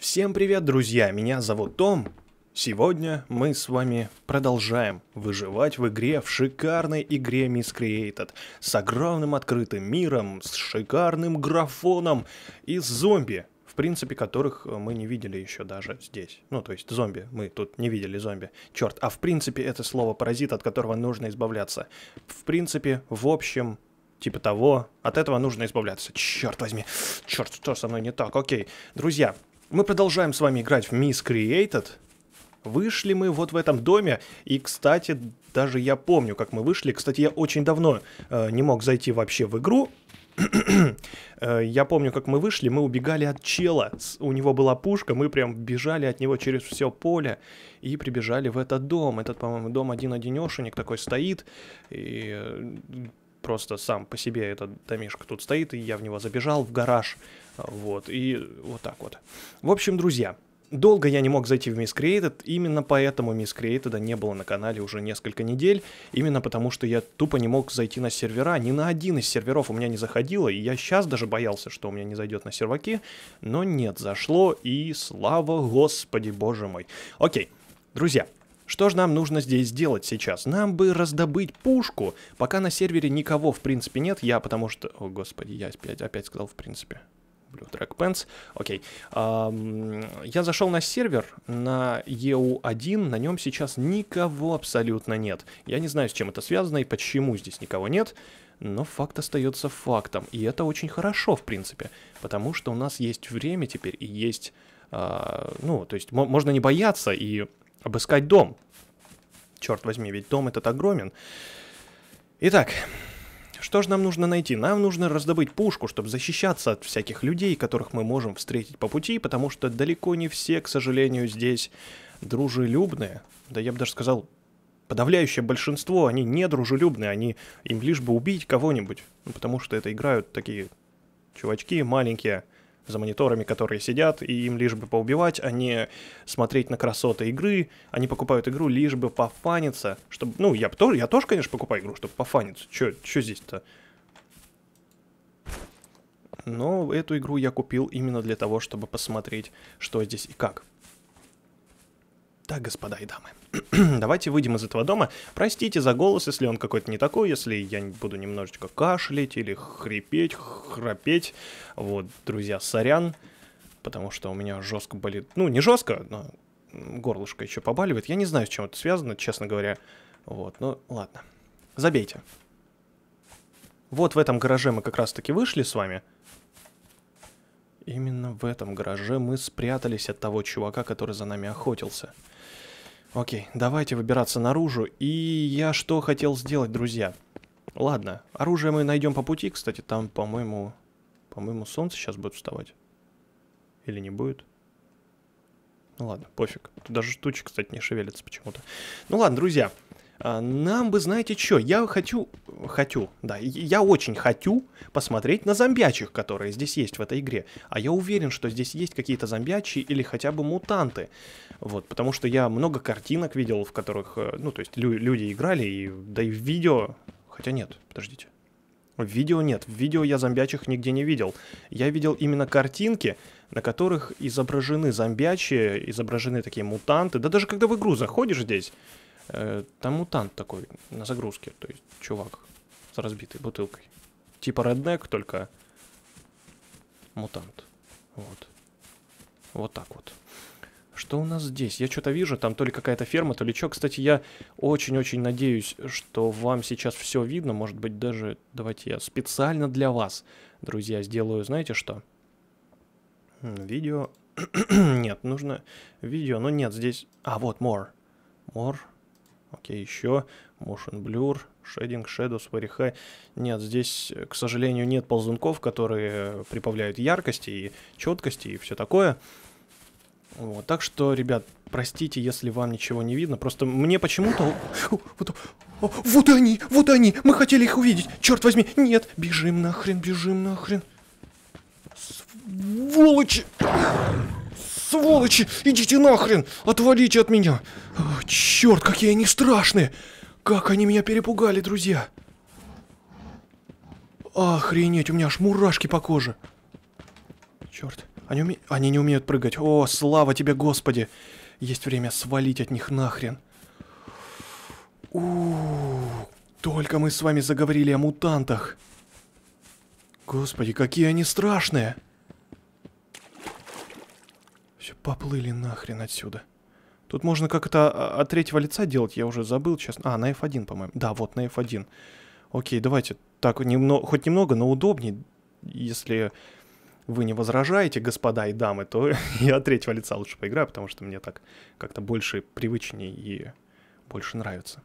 Всем привет, друзья, меня зовут Том. Сегодня мы с вами продолжаем выживать в игре, в шикарной игре Miscreated, с огромным открытым миром, с шикарным графоном и с зомби, в принципе, которых мы не видели еще даже здесь. Ну, то есть зомби, мы тут не видели зомби. Черт, а в принципе это слово паразит, от которого нужно избавляться. В принципе, в общем... Типа того, от этого нужно избавляться. Черт возьми, черт, что со мной не так? Окей, друзья, мы продолжаем с вами играть в Miscreated. Вышли мы вот в этом доме. И, кстати, даже я помню, как мы вышли. Кстати, я очень давно не мог зайти вообще в игру. Я помню, как мы вышли, мы убегали от чела. У него была пушка, мы прям бежали от него через все поле. И прибежали в этот дом. Этот, по-моему, дом один-одинешенек такой стоит. И... Просто сам по себе этот домишка тут стоит, и я в него забежал, в гараж. Вот, и вот так вот. В общем, друзья, долго я не мог зайти в Miscreated. Именно поэтому Miscreated не было на канале уже несколько недель. Именно потому, что я тупо не мог зайти на сервера. Ни на один из серверов у меня не заходило. И я сейчас даже боялся, что у меня не зайдет на серваки. Но нет, зашло, и слава Господи, боже мой. Окей, друзья. Что же нам нужно здесь делать сейчас? Нам бы раздобыть пушку, пока на сервере никого в принципе нет. Я потому что... О, господи, я опять сказал в принципе. Блю, Drag Pants. Окей. Я зашел на сервер, на EU1, на нем сейчас никого абсолютно нет. Я не знаю, с чем это связано и почему здесь никого нет, но факт остается фактом. И это очень хорошо в принципе, потому что у нас есть время теперь и есть... Ну, то есть можно не бояться и... Обыскать дом. Черт возьми, ведь дом этот огромен. Итак, что же нам нужно найти? Нам нужно раздобыть пушку, чтобы защищаться от всяких людей, которых мы можем встретить по пути, потому что далеко не все, к сожалению, здесь дружелюбные. Да я бы даже сказал, подавляющее большинство, они не дружелюбные, они им лишь бы убить кого-нибудь. Ну, потому что это играют такие чувачки маленькие, за мониторами, которые сидят, и им лишь бы поубивать, а не смотреть на красоты игры. Они покупают игру лишь бы пофаниться, чтобы... Ну, я тоже, конечно, покупаю игру, чтобы пофаниться. Чё здесь-то? Но эту игру я купил именно для того, чтобы посмотреть, что здесь и как. Так, господа и дамы, давайте выйдем из этого дома. Простите за голос, если он какой-то не такой, если я буду немножечко кашлять или храпеть. Вот, друзья, сорян, потому что у меня жестко болит. Ну, не жестко, но горлышко еще побаливает. Я не знаю, с чем это связано, честно говоря. Вот, ну ладно, забейте. Вот в этом гараже мы как раз-таки вышли с вами. Именно в этом гараже мы спрятались от того чувака, который за нами охотился. Окей, давайте выбираться наружу. И я что хотел сделать, друзья? Ладно, оружие мы найдем по пути. Кстати, там, по-моему, солнце сейчас будет вставать. Или не будет? Ну ладно, пофиг. Тут даже штучки, кстати, не шевелятся почему-то. Ну ладно, друзья. Нам бы, знаете что, я очень хочу посмотреть на зомбячих, которые здесь есть в этой игре. А я уверен, что здесь есть какие-то зомбячи или хотя бы мутанты. Вот, потому что я много картинок видел, в которых, ну, то есть люди играли, и, да и в видео... Хотя нет, подождите. В видео нет, в видео я зомбячих нигде не видел. Я видел именно картинки, на которых изображены зомбячие, изображены такие мутанты. Да даже когда в игру заходишь здесь... Там мутант такой на загрузке, то есть чувак с разбитой бутылкой. Типа реднек, только мутант. Вот. Вот так вот. Что у нас здесь? Я что-то вижу, там то ли какая-то ферма, то ли что. Кстати, я очень-очень надеюсь, что вам сейчас все видно. Может быть, даже давайте я специально для вас, друзья, сделаю, знаете что? Видео. Нет, нужно видео, но нет, здесь... А, вот, more. Окей, еще. Motion Blur, Shading, Shadows, Very High. Нет, здесь, к сожалению, нет ползунков, которые прибавляют яркости и четкости и все такое. Вот, так что, ребят, простите, если вам ничего не видно. Просто мне почему-то... Вот они! Мы хотели их увидеть! Черт возьми! Нет! Бежим нахрен! Сволочи! Сволочи, идите нахрен! Отвалите от меня! О, черт, какие они страшные! Как они меня перепугали, друзья! Охренеть, у меня аж мурашки по коже! Черт, Они не умеют прыгать. О, слава тебе, Господи. Есть время свалить от них нахрен. Только мы с вами заговорили о мутантах. Господи, какие они страшные. Все, поплыли нахрен отсюда. Тут можно как-то от третьего лица делать, я уже забыл, честно. А, на F1, по-моему. Да, вот на F1. Окей, давайте так, хоть немного, но удобней. Если вы не возражаете, господа и дамы, то я от третьего лица лучше поиграю, потому что мне так как-то больше привычнее и больше нравится.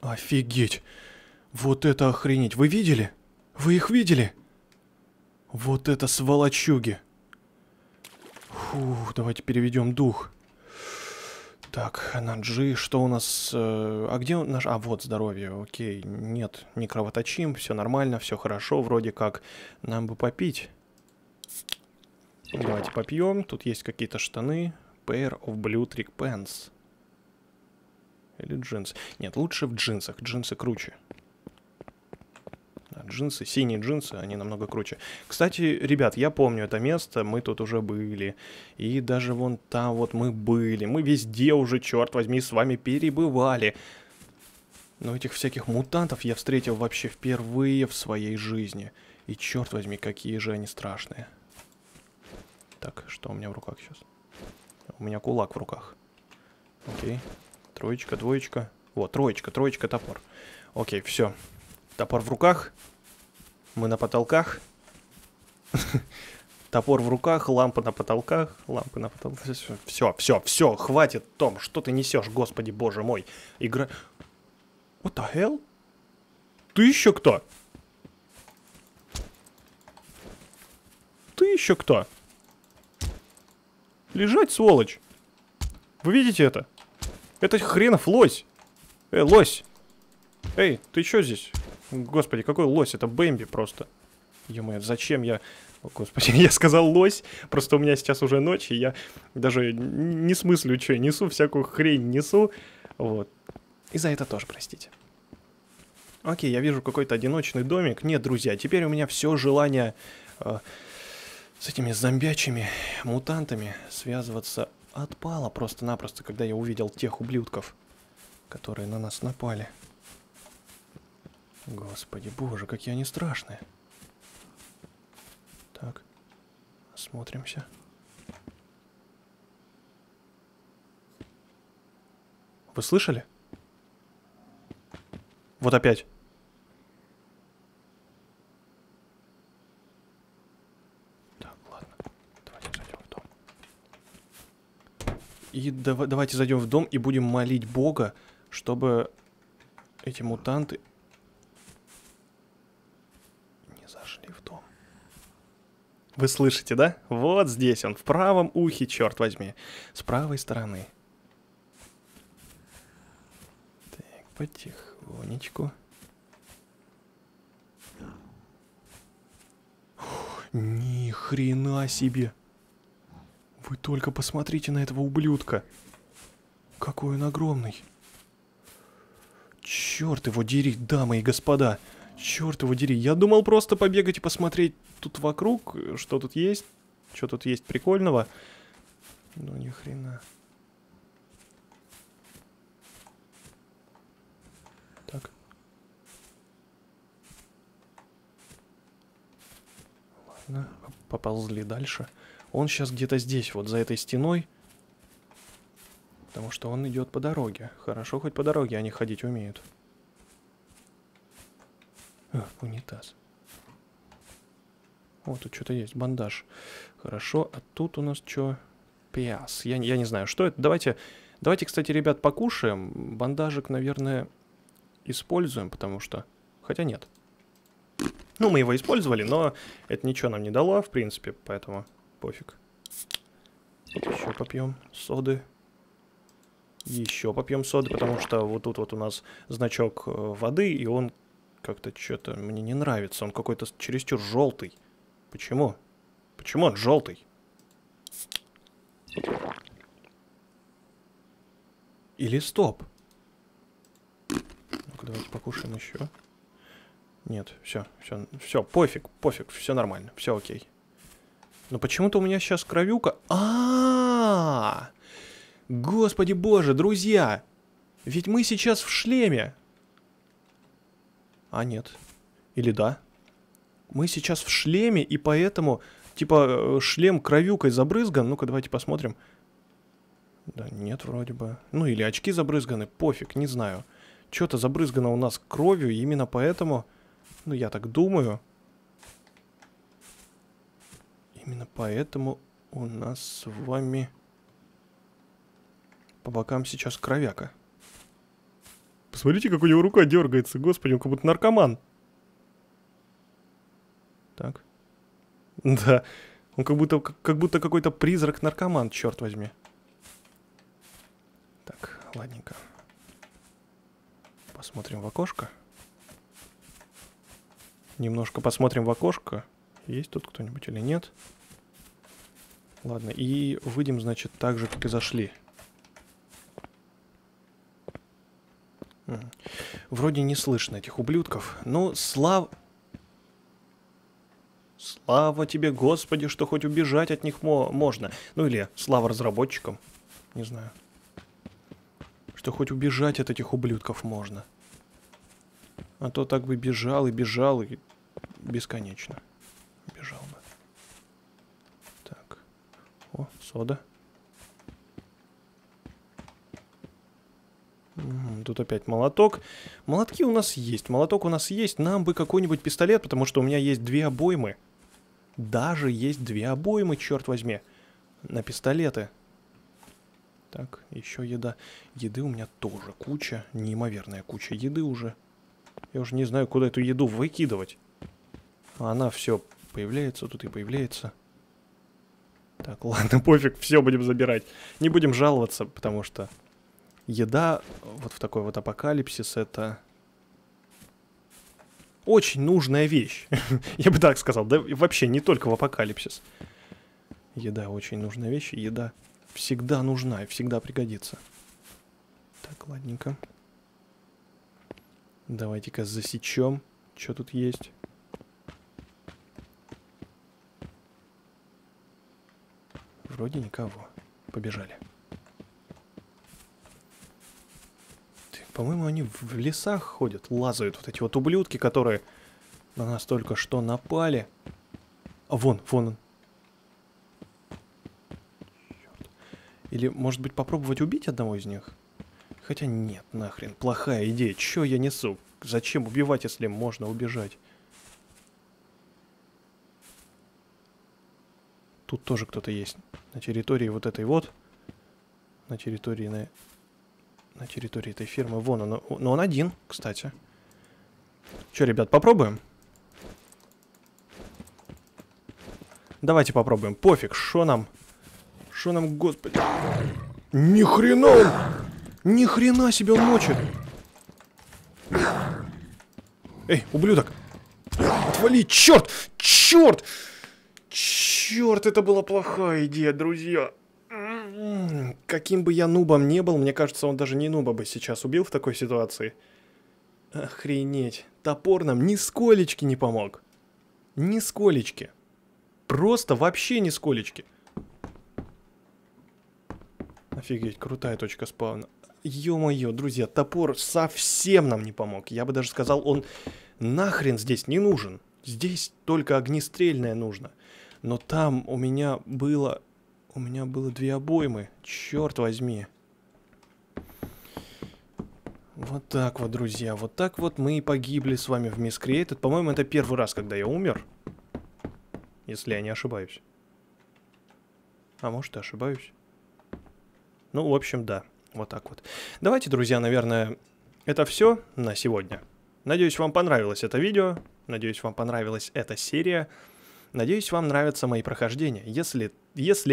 Офигеть! Вот это охренеть! Вы видели? Вы их видели? Вот это сволочуги! Фух, давайте переведем дух. Так, на G, что у нас... а где наш... А, вот, здоровье, окей. Нет, не кровоточим, все нормально, все хорошо, вроде как. Нам бы попить. Давайте попьем. Тут есть какие-то штаны. Pair of blue trick pants. Или джинсы. Нет, лучше в джинсах. Джинсы круче. Джинсы, синие джинсы, они намного круче. Кстати, ребят, я помню это место, мы тут уже были. И даже вон там вот мы были. Мы везде уже, черт возьми, с вами перебывали. Но этих всяких мутантов я встретил вообще впервые в своей жизни. И черт возьми, какие же они страшные. Так, что у меня в руках сейчас? У меня кулак в руках. Окей. Троечка, двоечка. Вот, троечка, троечка, топор. Окей, все. Топор в руках. Мы на потолках. Топор в руках, лампа на потолках. Лампы на потолках. Все, все, все, хватит, Том. Что ты несешь, господи, боже мой. Игра... What the hell? Ты еще кто? Ты еще кто? Лежать, сволочь. Вы видите это? Это хренов лось. Эй, лось. Эй, ты чё здесь? Господи, какой лось? Это Бэмби просто. Ё-моё, зачем я... О, господи, я сказал лось. Просто у меня сейчас уже ночь, и я даже не смыслю, чё я несу. Всякую хрень несу. Вот. И за это тоже простите. Окей, я вижу какой-то одиночный домик. Нет, друзья, теперь у меня все желание с этими зомбячими мутантами связываться отпало просто-напросто, когда я увидел тех ублюдков, которые на нас напали. Господи, боже, какие они страшные. Так, осмотримся. Вы слышали? Вот опять. Так, ладно. Давайте зайдем в дом. И давайте зайдем в дом и будем молить Бога, чтобы эти мутанты... Вы слышите, да? Вот здесь он, в правом ухе, черт возьми. С правой стороны. Так, потихонечку. Ни хрена себе. Вы только посмотрите на этого ублюдка. Какой он огромный. Черт его дери, дамы и господа. Черт его дери, я думал просто побегать и посмотреть тут вокруг, что тут есть прикольного. Ну ни хрена. Так. Ладно, поползли дальше. Он сейчас где-то здесь, вот за этой стеной. Потому что он идет по дороге. Хорошо, хоть по дороге они ходить умеют. Унитаз. О, тут что-то есть. Бандаж. Хорошо. А тут у нас что? Пиас. Я не знаю, что это. Давайте, кстати, ребят, покушаем. Бандажик, наверное, используем, потому что... Хотя нет. Ну, мы его использовали, но это ничего нам не дало, в принципе, поэтому пофиг. Вот еще попьем соды. Еще попьем соды, потому что вот тут вот у нас значок воды, и он... Как-то что-то мне не нравится. Он какой-то чересчур желтый. Почему? Почему он желтый? Или стоп? Ну-ка, давайте покушаем еще. Нет, все, все, все, пофиг, пофиг, все нормально, все окей. Но почему-то у меня сейчас кровюка... А-а-а! Господи боже, друзья! Ведь мы сейчас в шлеме. А нет. Или да? Мы сейчас в шлеме, и поэтому... Типа шлем кровюкой забрызган. Ну-ка, давайте посмотрим. Да нет, вроде бы. Ну или очки забрызганы, пофиг, не знаю. Что-то забрызгано у нас кровью, и именно поэтому... Ну я так думаю. Именно поэтому у нас с вами... По бокам сейчас кровяка. Посмотрите, как у него рука дергается, господи, он как будто наркоман. Так. Да, он как будто какой-то призрак-наркоман, черт возьми. Так, ладненько. Посмотрим в окошко. Немножко посмотрим в окошко. Есть тут кто-нибудь или нет? Ладно, и выйдем, значит, так же, как и зашли. Вроде не слышно этих ублюдков. Ну, Слава тебе, Господи, что хоть убежать от них можно. Ну или слава разработчикам. Не знаю. Что хоть убежать от этих ублюдков можно. А то так бы бежал и бежал и бесконечно. Бежал бы. Так. О, сода. Тут опять молоток. Молотки у нас есть. Молоток у нас есть. Нам бы какой-нибудь пистолет, потому что у меня есть две обоймы. Даже есть две обоймы, черт возьми. На пистолеты. Так, еще еда. Еды у меня тоже куча. Неимоверная куча еды уже. Я уже не знаю, куда эту еду выкидывать. А она все появляется, тут и появляется. Так, ладно, пофиг, все будем забирать. Не будем жаловаться, потому что еда вот в такой вот апокалипсис — это... Очень нужная вещь. Я бы так сказал. Да вообще не только в апокалипсис. Еда очень нужная вещь. Еда всегда нужна и всегда пригодится. Так, ладненько. Давайте-ка засечем. Что тут есть? Вроде никого. Побежали. По-моему, они в лесах ходят, лазают. Вот эти вот ублюдки, которые на нас только что напали. А вон, вон он. Черт. Или, может быть, попробовать убить одного из них? Хотя нет, нахрен, плохая идея. Чё я несу? Зачем убивать, если можно убежать? Тут тоже кто-то есть. На территории вот этой вот. На территории... На территории этой фирмы. Вон он. Но он один, кстати. Че, ребят, попробуем? Давайте попробуем. Пофиг, шо нам? Шо нам, господи? Ни хрена он! Ни хрена себе он мочит! Эй, ублюдок! Отвали, черт! Черт! Черт, это была плохая идея, друзья! Каким бы я нубом не был, мне кажется, он даже не нуба бы сейчас убил в такой ситуации. Охренеть. Топор нам нисколечки не помог. Нисколечки. Просто вообще нисколечки. Офигеть, крутая точка спавна. Ё-моё, друзья, топор совсем нам не помог. Я бы даже сказал, он нахрен здесь не нужен. Здесь только огнестрельное нужно. Но там у меня было... У меня было две обоймы, черт возьми. Вот так вот, друзья, вот так вот мы и погибли с вами в Miscreated. По-моему, это первый раз, когда я умер. Если я не ошибаюсь. А может, и ошибаюсь. Ну, в общем, да, вот так вот. Давайте, друзья, наверное, это все на сегодня. Надеюсь, вам понравилось это видео. Надеюсь, вам понравилась эта серия. Надеюсь, вам нравятся мои прохождения. Если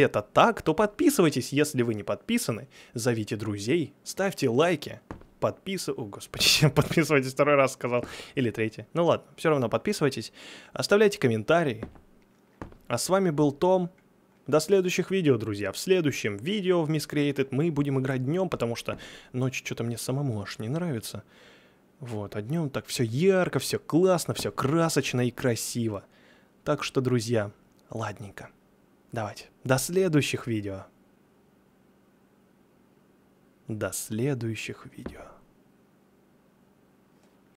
это так, то подписывайтесь, если вы не подписаны. Зовите друзей, ставьте лайки, подписывайтесь... О, господи, подписывайтесь второй раз, сказал. Или третий. Ну ладно, все равно подписывайтесь. Оставляйте комментарии. А с вами был Том. До следующих видео, друзья. В следующем видео в Miscreated мы будем играть днем, потому что ночью что-то мне самому аж не нравится. Вот, а днем так все ярко, все классно, все красочно и красиво. Так что, друзья, ладненько. Давайте. До следующих видео. До следующих видео.